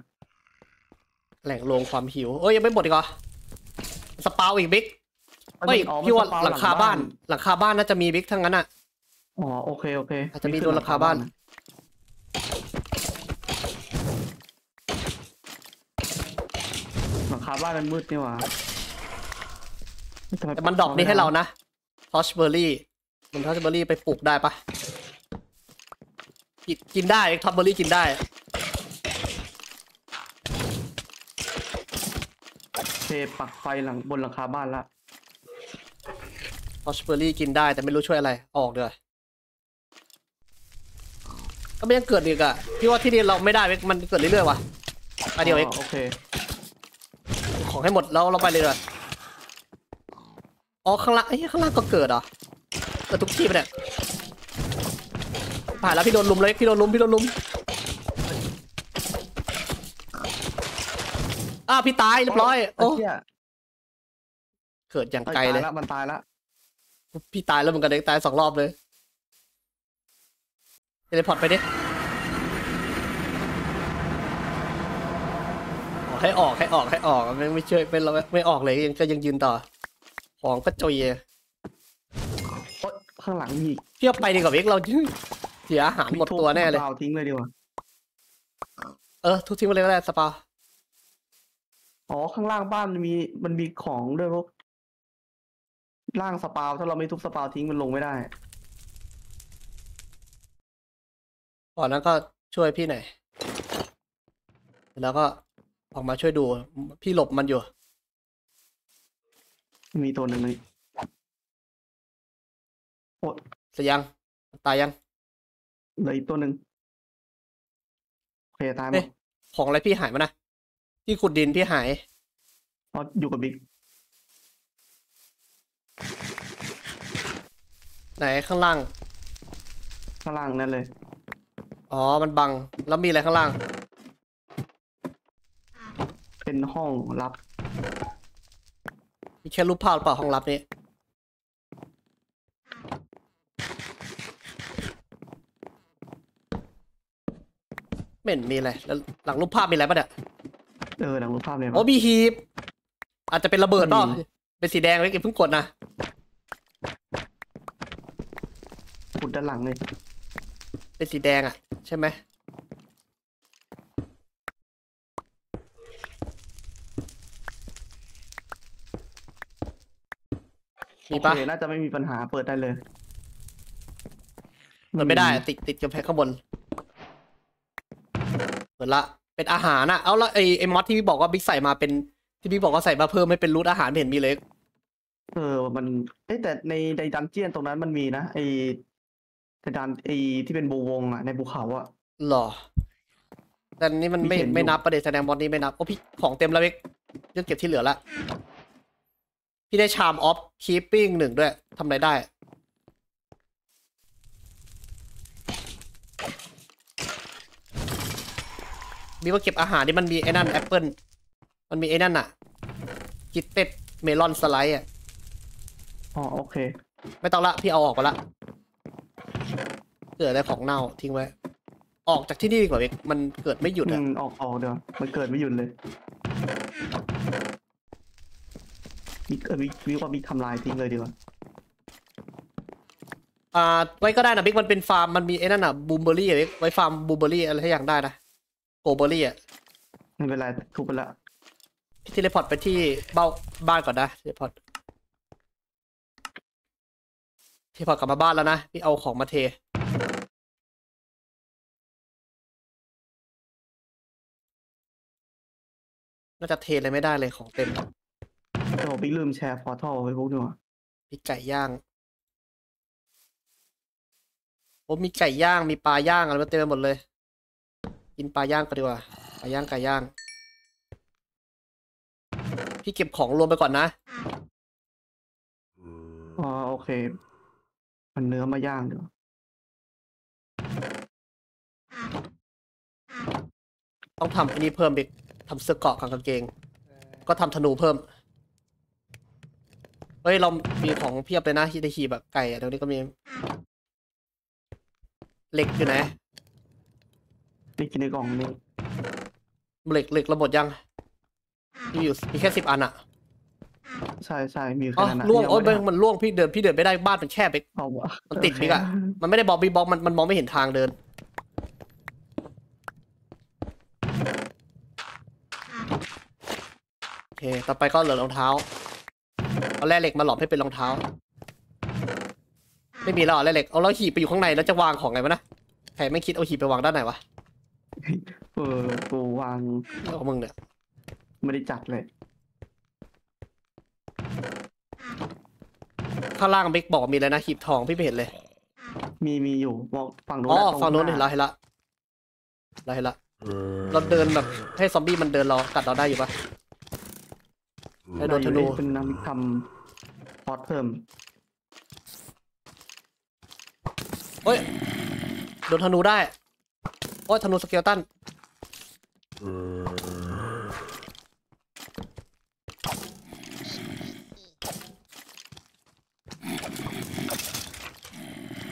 แหล่งรวมความหิวเอ้ยยังไม่หมดอีกเหรอสปาวอีกบิ๊กเฮ้ยพี่ว่าหลังคาบ้านหลังคาบ้านน่าจะมีบิ๊กทั้งนั้นอ่ะอ๋อโอเคโอเคอาจจะมีโดนหลังคาบ้านหลังคาบ้านมันมืดนี่หว่าแต่มันดอกนี่ให้เรานะทอชเบอร์รี่มันทอชเบอร์รี่ไปปลูกได้ปะกินได้ทอชเบอร์รี่กินได้เทปักไฟหลังบนหลังคาบ้านละทอชเบอร์รี่กินได้แต่ไม่รู้ช่วยอะไรออกเลยก็ไม่ยังเกิดอีกอะพี่ว่าที่นี่เราไม่ได้มันเกิดเรื่อยๆว่ะอันเดียวเองโอเคของให้หมดแล้วเราไปเลยเลยอ๋อข้างล่างไอ้ข้างล่างก็เกิดอ่ะเกิดทุกที่ไปเนี่ยผ่านแล้วพี่โดนลุมเลยพี่โดนลุมพี่โดนลุมอ้าวพี่ตายเรียบร้อยโอ้เกิดอย่างไกลเลยมันตายแล้วพี่ตายแล้วมันกระเด็นตายสองรอบเลยเทเลพอร์ตไปดิให้ออกให้ออกให้ออกไม่ไม่ช่วยเป็นเราไม่ออกเลยยังก็ยังยืนต่อของก็จุยข้างหลังอีกเที่ยวไปดีกว่าเอ็กเราเสียอาหารหมดตัวแน่เลยทิ้งเลยดีกว่าเออทุกทิ้งไปเลยก็ได้สปา อ๋อข้างล่างบ้านมันมีมันมีของด้วยพวกล่างสปาวถ้าเราไม่ทุบสปาวทิ้งมันลงไม่ได้ก่อนนั้นก็ช่วยพี่หน่อยแล้วก็ออกมาช่วยดูพี่หลบมันอยู่มีตัวหนึ่งนี่โอ๊ยเสียยังตายยังเหลืออีกตัวหนึ่งโอเคตายไหมของอะไรพี่หายมานะที่ขุดดินพี่หายอ๋ออยู่กับบิ๊กไหนข้างล่างข้างล่างนั่นเลยอ๋อมันบังแล้วมีอะไรข้างล่างเป็นห้องลับมีแค่รูปภาพเปล่าห้องลับนี้เหม็นมีอะไรแล้วหลังรูปภาพมีอะไรป่ะเนี่ยเออหลังรูปภาพเนี่ยโอ้มีหีบอาจจะเป็นระเบิดเปล่าเป็นสีแดงเลยเพิ่งกดนะขุดด้านหลังเลยเป็นสีแดงอ่ะใช่ไหมมีปะน่าจะไม่มีปัญหาเปิดได้เลยเปิดไม่ได้ติดติดกับแพ็คข้างบนเปิดละเป็นอาหารนะเอาละไอไอมอสที่พี่บอกว่าบิ๊กใส่มาเป็นที่พี่บอกว่าใส่มาเพิ่มไม่เป็นรูทอาหารเห็นมีเลยเออมันเอ้แต่ในในดันเจียนตรงนั้นมันมีนะไอในดันไอที่เป็นบูวงอ่ะในภูเขาอ่ะหรอแต่นี่มันไม่ไม่นับประเด็นแสดงบอลนี้ไม่นับโอ้พี่ของเต็มแล้วเบ๊กเลือกเก็บที่เหลือละพี่ได้ชามออฟคีปปิ้งหนึ่งด้วยทำอะไรได้มีว่าเก็บอาหารนี่มันมีไอ้นั่นแอปเปิ้ลมันมีไอ้นั่นอะกิตเต็ดเมลอนสไลด์อะอ๋อโอเคไม่ต้องละพี่เอาออกไปละเกิดอะไรของเน่าทิ้งไว้ออกจากที่นี่ดีกว่าเบ๊กมันเกิดไม่หยุดอะออกออกเดี๋ยวมันเกิดไม่หยุดเลยบิ๊กเออบิ๊กบิ๊กว่าบิ๊กทำลายทิ้งเลยดีกว่าอ่าไว้ก็ได้นะบิ๊กมันเป็นฟาร์มมันมีไอ้นั่นอ่ะบูมเบอร์รี่ไว้ฟาร์มบูมเบอร์รี่อะไรทุกอย่างได้นะโกเบอร์รี่อ่ะไม่เป็นไรทุบไปละพี่เทเลพอร์ตไปที่เบ้าบ้านก่อนนะเทเลพอร์ตเทเลพอร์ตกลับมาบ้านแล้วนะพี่เอาของมาเทน่าจะเทอะไรไม่ได้เลยของเต็มเราไปลืมแชร์พอร์ทัลไว้พวกนี้วะมีไก่ย่างโอ้มีไก่ย่างมีปลาย่างอะไรมาเต็มไปหมดเลยกินปลาย่างก็ดีกว่าปลาย่างไก่ย่างพี่เก็บของรวมไปก่อนนะอ๋อโอเคมันเนื้อมาย่างเดี๋ยวต้องทำอันนี้เพิ่มอีกทำเสื้อเกราะกับกางเกงก็ทำธนูเพิ่มเฮ้ยเรามีของเพียบเลยนะที่ได้ขี่แบบไก่อะตรงนี้ก็มีเหล็กอยู่ไหนเหล็กในกล่องนี่เหล็กเหล็กระบบยังมีอยู่มีแค่สิบอันอะใช่ใช่มีอ๋อล่วงโอ๊ยมันล่วงพี่เดินพี่เดินไม่ได้บ้านมันแคบไปมันติดบิ๊กอะมันไม่ได้บอกบิ๊กบล็อกมันมันมองไม่เห็นทางเดินโอเคต่อไปก็เหลือรองเท้าเอาแร่เหล็กมาหลอมให้เป็นรองเท้าไม่มีแล้วแร่เหล็กเอาแล้วหีบไปอยู่ข้างในแล้วจะวางของไงวะนะใครไม่คิดเอาหีบไปวางด้านไหนวะเออกูวางเอามึงเนี่ยไม่ได้จัดเลยข้างล่างบิ๊กบอกมีอะไรนะหีบทองพี่ไม่เห็นเลยมีมีอยู่ฝั่งโน้นอ๋อฝั่งโน้นเห็นแล้วเห็นแล้วเห็นแล้วเราเดินแบบให้ซอมบี้มันเดินเรากัดเราได้อยู่ปะไอโดนธนูเป็นนำทำพอดเพิ่มโอ้ยโดนธนูได้โอ้ยธนูสเกลตัน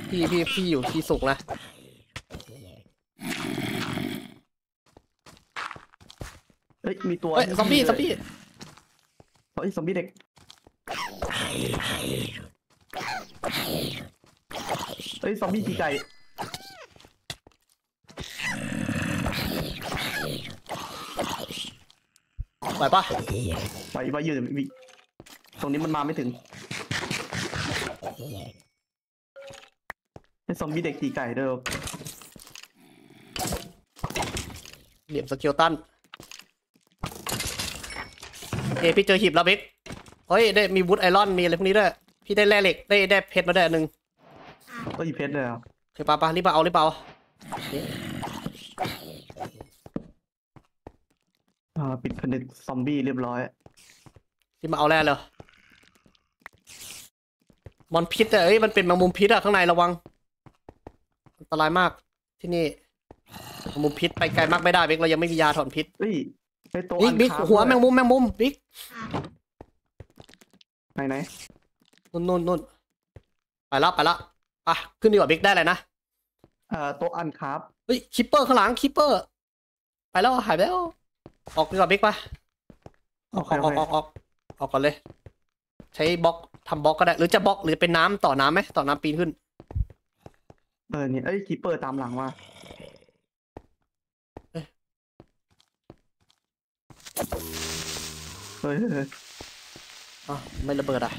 พี่พี่พี่อยู่ที่สุกนะเฮ้ยมีตัวเฮ้ยซอมบี้ซอมบี้เฮ้ยซอมบี้เด็กเฮ้ยซอมบี้ตีไก่ ไหวปะไหวปะยืนตรงนี้มันมาไม่ถึงเป็นซอมบี้เด็กตีไก่เด้อเหลี่ยมสเกลตันเอพี่เจอหีบแล้วบิ๊กเฮ้ยได้มีบูทไอรอนมีอะไรพวกนี้ด้วยพี่ได้แร่เหล็กได้ได้เพชรมาได้หนึ่งก็หยิบเพชรเลยอ่ะเฮ้ยป้าป้ารีบมาเอารีบเอาอ่าปิดผนึกซอมบี้เรียบร้อยรีบมาเอาแร่เลยมอนพิษเอ้ยมันเป็นแมงมุมพิษอะข้างในระวังอันตรายมากที่นี่แมงมุมพิษไปไกลมากไม่ได้บิ๊กเรายังไม่มียาถอนพิษนี่บิ๊กหัวแมงมุมแมงมุมบิ๊กไหนไหนนุ่นนุ่นนุ่นไปละไปละอ่ะขึ้นดีกว่าบิ๊กได้เลยนะเอ่อโต๊ะอันครับเฮ้ยคิปเปอร์ข้างหลังคิปเปอร์ไปแล้วหายไปแล้วออกดีกว่าบิ๊กไปออกออกออกออกออกก่อนเลยใช้บล็อกทำบล็อกก็ได้หรือจะบล็อกหรือเป็นน้ำต่อน้ำไหมต่อน้ำปีนขึ้นเออเนี่ยเอ้ยคิปเปอร์ตามหลังว่ะเฮ้ยอ๋อไม่ระเบิดอ่ะ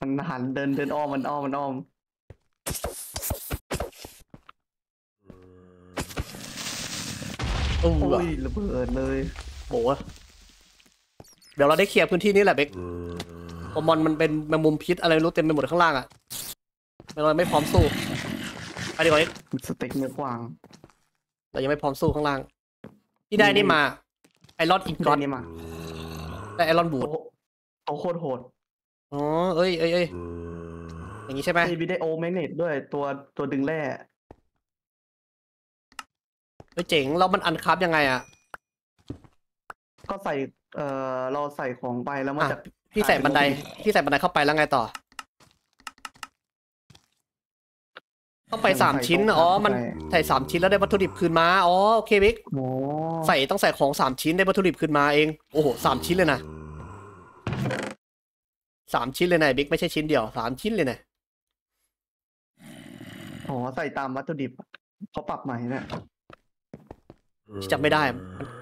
มันหันเดินเดินอ้อมมันอ้อมมันอ้อมโอ้ยระเบิดเลยโอ้เดี๋ยวเราได้เคลียร์พื้นที่นี้แหละเบคพอมอนมันเป็นแมงมุมพิษอะไรรู้เต็มไปหมดข้างล่างอ่ะเราไม่พร้อมสู้ไปดีกว่าสเต็กเนื้อกวางเรายังไม่พร้อมสู้ข้างล่างที่ได้นี่มาไอรอนอินกอตนี่มาแต่ไอรอนบูดเอาโคตรโหดอ๋อเอ้ยเอ้ยอย่างนี้ใช่ไหมมีได้โอแมกเนตด้วยตัวตัวดึงแร่ไปเจ๋งเรามันอันคับยังไงอ่ะก็ใส่เออเราใส่ของไปแล้วมันจะพี่ใส่บันไดพี่ใส่บันไดเข้าไปแล้วไงต่อเข้าไปสามชิ้นอ๋อมันใส่สามชิ้นแล้วได้วัตถุดิบคืนมาอ๋อโอเคบิ๊กใส่ต้องใส่ของสามชิ้นได้วัตถุดิบคืนมาเองโอ้โหสามชิ้นเลยนะสามชิ้นเลยนะบิ๊กไม่ใช่ชิ้นเดียวสามชิ้นเลยนะอ๋อใส่ตามวัตถุดิบเขาปรับใหม่นะจับไม่ได้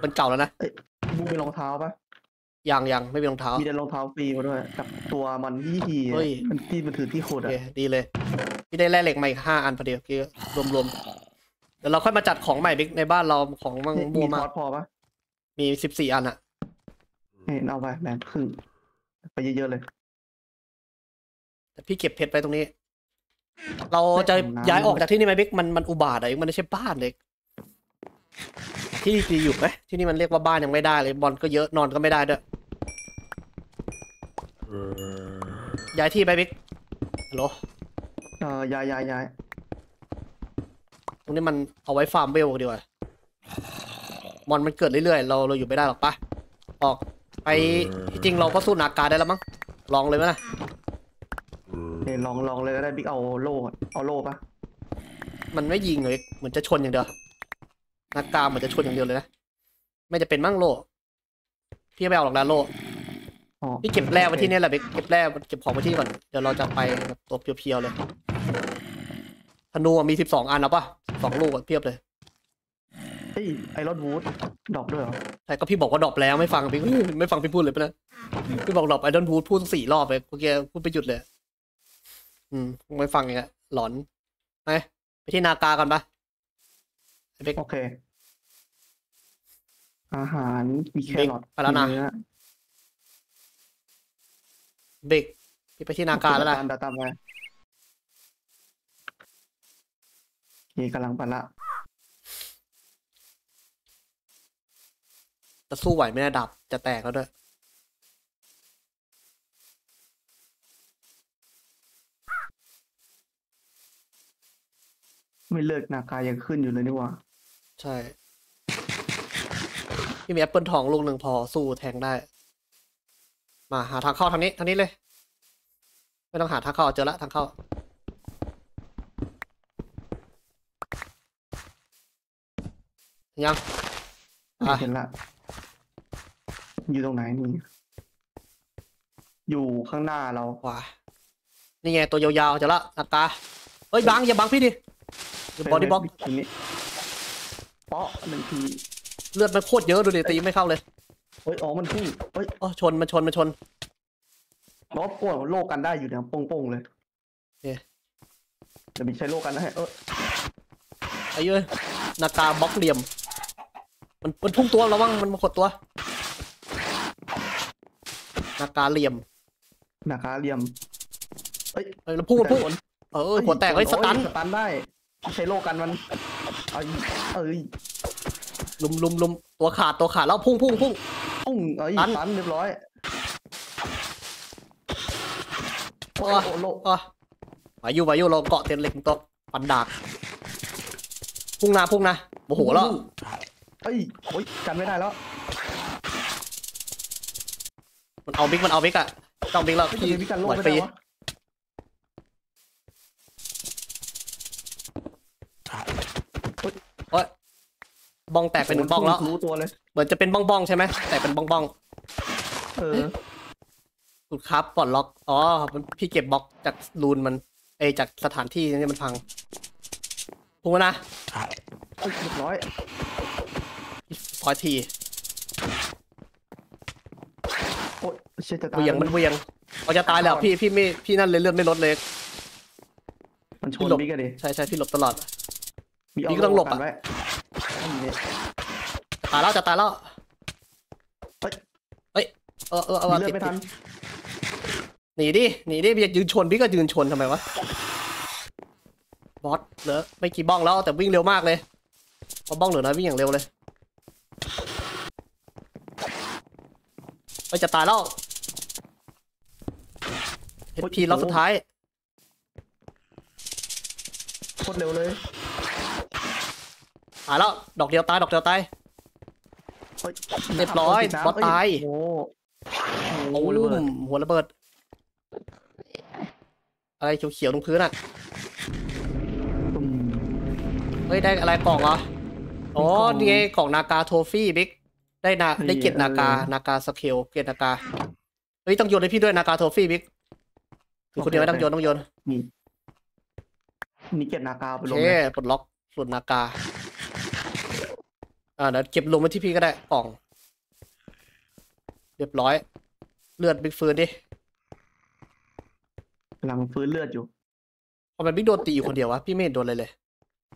มันเก่าแล้วนะบูมีรองเท้าปะยังยังไม่มีรองเท้ามีแต่รองเท้าฟรีมาด้วยกับตัวมันที่ทีมันที่มันถือที่โคตรอ่ะดีเลยพี่ได้แร่เหล็กใหม่ห้าอันพอดีคือรวมๆเดี๋ยวเราค่อยมาจัดของใหม่บิ๊กในบ้านเราของมั่งบัวมาพอปะมีสิบสี่อันอ่ะเห็นเอาไปแหลมครึ่งไปเยอะๆเลยแต่พี่เก็บเพชรไปตรงนี้เราจะย้ายออกจากที่นี่ไหมบิ๊กมันมันอุบาทอะไรมันไม่ใช่บ้านเลยที่ดีอยู่ไหมที่นี่มันเรียกว่าบ้านยังไม่ได้เลยบอลก็เยอะนอนก็ไม่ได้ด้วยย้ายที่ไปบิ๊กฮัลโหลเอ่อย้ายย้ายย้ายตรงนี้มันเอาไว้ฟาร์มเบลดีกว่ามอนมันเกิดเรื่อยๆเราเราอยู่ไม่ได้หรอกปะออกไปที่จริงเราก็สู้นาการได้แล้วมั้งลองเลยไหมนะเดี๋ยวลองลองเลยก็ได้บิ๊กเอาโล่เอาโล่ปะมันไม่ยิงเลยเหมือนจะชนอย่างเดียวนักกาเหมือนจะชนอย่างเดียวเลยนะไม่จะเป็นมั่งโลพี่ไปเอาหลอกดาโลพี่เก็บแร่ไว้ที่นี่แหละไปเก็บแร่เก็บของไว้ที่ก่อนเดี๋ยวเราจะไปตัวเพียวๆเลยธนูมีสิบสองอันแล้วป่ะสองลูกเพียบเลยไอรอนวูดดรอปด้วยเหรอใช่ก็พี่บอกว่าดรอปแล้วไม่ฟังพี่ไม่ฟังพี่พูดเลยป่ะนะพี่บอกดรอปไอรอนวูดพูดสี่รอบเลยเมื่อกี้พูดไปหยุดเลยอืมไม่ฟังอย่างเงี้ยหลอนไปไปที่นากากันป่ะโอเคอาหารมีแครอทไปแล้วนะเบกพี่ไปที่นาการแล้วล่ะตามไปนี่กำลังไปละจะสู้ไหวไม่ได้ดับจะแตกแล้วด้วยไม่เลิกนาการยังขึ้นอยู่เลยนี่ว่าใช่พี่มีแอปเปิลทองลูกหนึ่งพอสู้แทงได้มาหาทางเข้าทางนี้ทางนี้เลยไม่ต้องหาทางเข้าเจอละทางเข้ายังเห็นละอยู่ตรงไหนนี่อยู่ข้างหน้าเราขวานี่ไงตัวยาวๆเจอละนาการเฮ้ยบังอย่าบังพี่ดิบอดี้บล็อกป๊อหนึ่งทีเลือดมันโคตรเยอะดูดิตีไม่เข้าเลย เฮ้ยอ๋อมันพุ่งเฮ้ยอ๋อชนมาชนมาชนล้อปวดโลกกันได้อยู่นะโป่งๆเลยเนี่ยจะมีใช้โลกกันได้เออไอ้เอ้ยนาตาบล็อกเหลี่ยมมันมันพุ่งตัวระวังมันมาขดตัวนาตาเหลี่ยมนาตาเหลี่ยมเฮ้ยเฮ้ยแล้วพุ่งมันพุ่งเออหัวแตกเฮ้ยสตันสตันได้ใช้โลกกันมันเอ้ยเอ้ยลุมลุมลุมตัวขาดตัวขาดแล้วพุ่งพุ่งพุ่งพุ่งเอ้ยตันเรียบร้อยโอ้โลอ่ะไปอยู่ไปอยู่เราเกาะเต็มเหล็กตัวปันดากพุ่งนาพุ่งนาโอ้โหแล้วเอ้ยโอ้ยกันไม่ได้แล้วมันเอาบิ๊กมันเอาบิ๊กอะต้องบิ๊กแล้วพี่ไหวฟรีโอ้ยบ้องแตกเป็นบ้องแล้วรู้ตัวเลยเหมือนจะเป็นบ้องบ้องใช่ไหมแตกเป็นบ้องบ้องเออสุดครับปลดล็อกอ๋อมันพี่เก็บบล็อกจากรูนมันเอจากสถานที่นี่มันพังพุ่งนะเรียบร้อยพอทีโอ้ยเชี่ยจะตายเวียงมันเวียงเราจะตายแล้วพี่พี่ไม่พี่นั่นเลยเลือดไม่ลดเลยมันชนบิ๊กเลยใช่ใช่พี่หลบตลอดบิ๊กต้องหลบอ่ะตายแล้วจะตายแล้วเฮ้ยเฮ้ยเออเออเออติดไม่ทันหนีดิหนีดิพี่ยืนชนพี่ก็ยืนชนทำไมวะบอสเหลือไม่กี่บ้องแล้วแต่วิ่งเร็วมากเลยพอบ้องเหลือน้อยวิ่งอย่างเร็วเลยไปจะตายแล้วเฮดพีล็อกสุดท้ายโคตรเร็วเลยตายแล้วดอกเดียวตายดอกเดียวตายเรียบร้อยบอสตายโอ้โหหัวระเบิดอะไรเขียวๆตรงพื้นอ่ะเฮ้ยได้อะไรกล่องเหรออ๋อนี่ไงกล่องนาคาโทฟี่บิ๊กได้นาได้เกล็ดนาคานาคาสเกลเกล็ดนาคาเฮ้ยต้องโยนให้พี่ด้วยนาคาโทฟี่บิ๊กอยู่คนเดียวไม่ต้องโยนต้องโยนนี่นี่เกล็ดนาคาไปลงเลยปลดล็อกปลดนาคาอ่าเดี๋ยวเก็บลงมาที่พี่ก็ได้กล่องเรียบร้อยเลือดบิ๊กฟื้นดิกำลังฟื้นเลือดอยู่ทำไมบิ๊กโดนตีอยู่คนเดียววะพี่ไม่เห็นโดนเลยเลย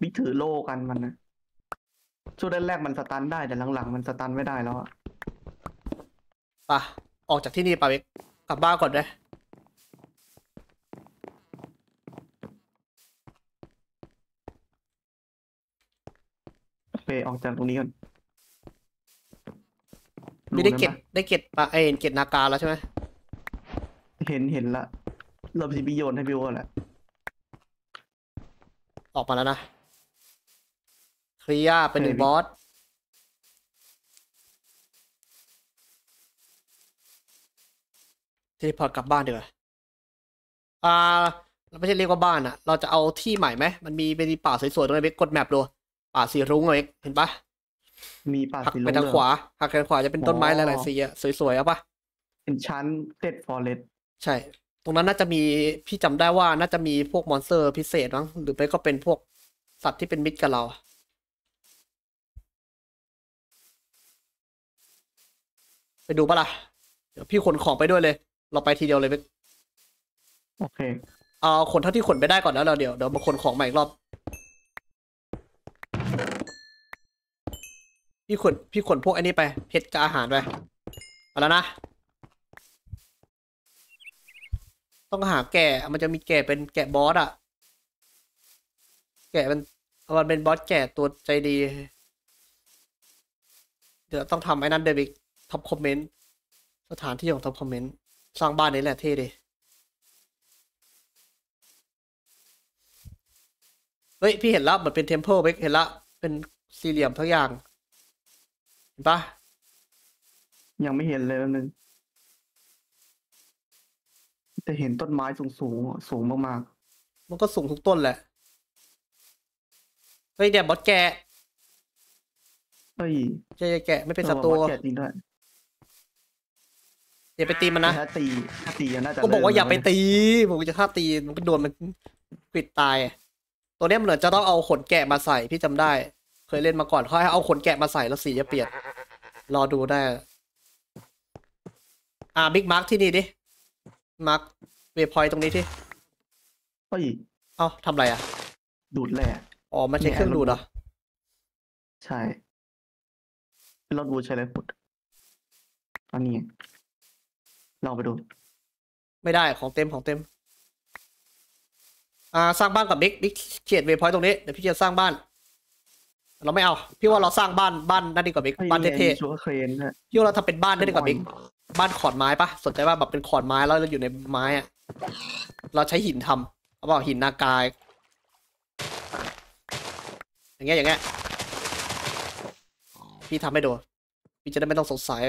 บิ๊กถือโล่กันมันนะช่วงแรกมันสตันได้แต่หลังๆมันสตันไม่ได้แล้วอะป่ะออกจากที่นี่ป่ะบิ๊กกลับบ้านก่อนเลยออกจากตรงนี้ก่อนไม่ได้เก็บได้เก็บปะเอ็นเก็บนาคาแล้วใช่ไหมเห็นเห็นละเราจะไปโยนให้บิวกันแหละออกมาแล้วนะเคลียร์เป็นหนึ่งบอสทีนี้พอกลับบ้านดีกว่าอ่าเราไม่ใช่เรียกว่าบ้านอะเราจะเอาที่ใหม่ไหมมันมีเป็นป่าสวยๆตรงนี้ไปกดแมปดูป่าสีรุ้งเลยเห็นปะมีป่าสีรุ้งเป็นทางขวาหักทางขวาจะเป็นต้นไม้หลายๆสีอะสวยๆเอาปะเป็นชั้นเต็ดฟอเรสต์ใช่ตรงนั้นน่าจะมีพี่จำได้ว่าน่าจะมีพวกมอนสเตอร์พิเศษมั้งหรือไม่ก็เป็นพวกสัตว์ที่เป็นมิตรกับเราไปดูปะล่ะเดี๋ยวพี่ขนของไปด้วยเลยเราไปทีเดียวเลยโอเคเอาขนเท่าที่ขนไปได้ก่อนแล้วเราเดี๋ยวเดี๋ยวมาขนของใหม่อีกรอบพี่ขนพี่ขนพวกอันนี้ไปเพชรกับอาหารไปมาแล้วนะต้องหาแกะมันจะมีแกะเป็นแกะบอสอ่ะแกะมันมันเป็นบอสแกะตัวใจดีเดี๋ยวต้องทำไอ้นั้นเดบิกท็อปคอมเมนต์สถานที่ของท็อปคอมเมนต์สร้างบ้านนี้แหละเท่ดีเฮ้ยพี่เห็นแล้วเหมือนเป็นเทมเพลไปเห็นละเป็นสี่เหลี่ยมทุกอย่างปะยังไม่เห็นเลยแป๊บนึงแต่เห็นต้นไม้สูงสูงสูงมากๆมันก็สูงทุกต้นแหละเฮ้ยเดี๋ยวบอสแกะเฮ้ยจะแกะไม่เป็นศัตรูเดี๋ยวไปตีมันนะถ้าตีถ้าตีน่าจะก็บอกว่าอย่าไปตีผมจะถ้าตีมันก็โดนมันควิดตายตัวเนี้ยมันเหมือนจะต้องเอาขนแกะมาใส่พี่จำได้เคยเล่นมาก่อนเขาให้เอาขนแกะมาใส่แล้วสีจะเปลี่ยนรอดูได้ อ่าบิ๊กมาร์คที่นี่ดิมาร์คเวพอยตรงนี้ที่เฮ้ยเอ้าทำไรอ่ะดูดแร่อ๋อมันใช้เครื่องดูดเหรอใช่เราดูใช้อะไรปุดอันนี้ลองไปดูไม่ได้ของเต็มของเต็มอ่าสร้างบ้านกับบิ๊กบิ๊กเขียนเวพอยตรงนี้เดี๋ยวพี่จะสร้างบ้านเราไม่เอาพี่ว่าเราสร้างบ้านบ้านนั่นดีกว่าบิ๊กบ้านเท่ๆพี่ว่าเราทำเป็นบ้านนั่นดีกว่าบิ๊กบ้านขอนไม้ปะสนใจว่าแบบเป็นขอนไม้แล้วเราอยู่ในไม้อะเราใช้หินทำเอาเปล่าหินนากายอย่างเงี้ยอย่างเงี้ยพี่ทำให้ดูพี่จะได้ไม่ต้องสงสัย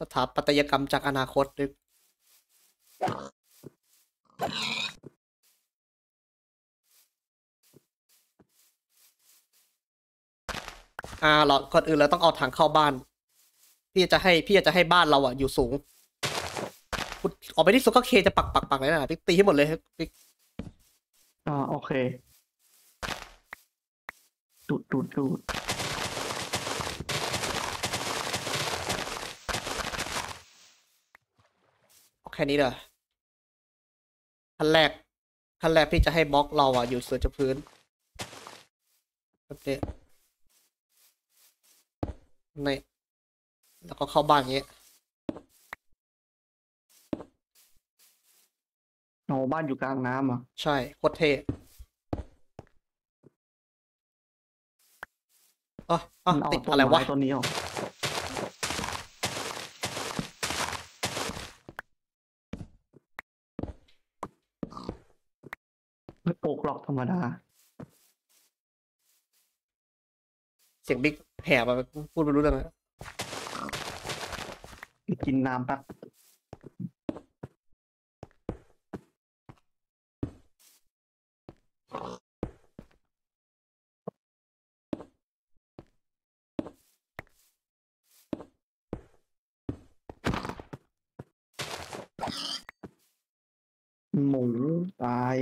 สถาปัตยกรรมจากอนาคตด้วยอ่าเราก่อนอื่นเราต้องเอาทางเข้าบ้านพี่จะให้พี่จะให้บ้านเราอ่ะอยู่สูงออกไปที่สุดก็เคจะปักปักปักเลยนะพี่ตีให้หมดเลยพี่อ่าโอเคดูดดูดดูดโอเคนี้เด้อขั้นแรกขั้นแรกพี่จะให้บล็อกเราอ่ะอยู่เสือจะพื้นแบบนี้นี่แล้วก็เข้าบ้านอย่างเงี้ยโอ้บ้านอยู่กลางน้ำอ่ะใช่โคตรเท่อ๋ออ๋อติดอะไรวะตัวนี้อ่ะไม่ปลูกหรอกธรรมดาเสียงบิ๊กแผลแบบพูดไม่รู้เรื่องเลยกินน้ำปะหมูตาย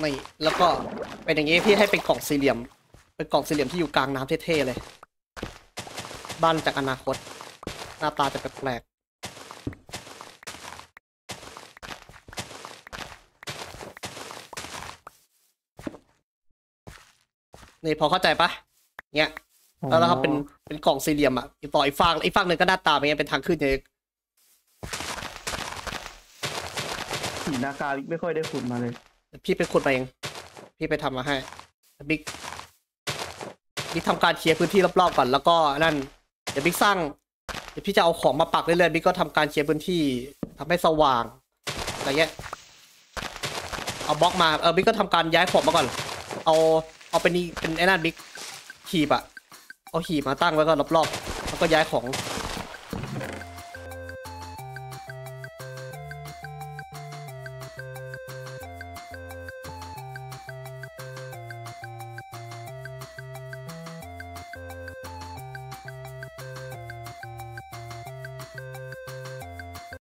ไม่แล้วก็เป็นอย่างนี้พี่ให้เป็นกล่องสี่เหลี่ยมเป็นกล่องสี่เหลี่ยมที่อยู่กลางน้ำเท่ๆเลยบ้านจากอนาคตหน้าตาจะแปลกๆนี่พอเข้าใจปะเงี้ยแล้วเราเป็นเป็นกล่องสี่เหลี่ยมอ่ะต่ออีกฟากอีกฟากหนึ่งก็หน้าตาเป็นไงเป็นทางขึ้นเลยหินนาคาบิ๊กไม่ค่อยได้ขุดมาเลยพี่ไปขุดมาเองพี่ไปทำมาให้บิ๊กบิ๊กทำการเคลียร์พื้นที่รอบๆก่อนแล้วก็นั่นเดี๋ยวบิ๊กสร้างเดี๋ยวพี่จะเอาของมาปักเรื่อยๆบิ๊กก็ทำการเคลียร์พื้นที่ทำให้สว่างอะไรเงี้ยเอาบล็อกมาเออบิ๊กก็ทำการย้ายของมาก่อนเอาเอาเป็นนี่เป็นไอ้นั่นบิ๊กขีบอ่ะเอาขีบมาตั้งไว้ก็รอบๆแล้วก็ย้ายของ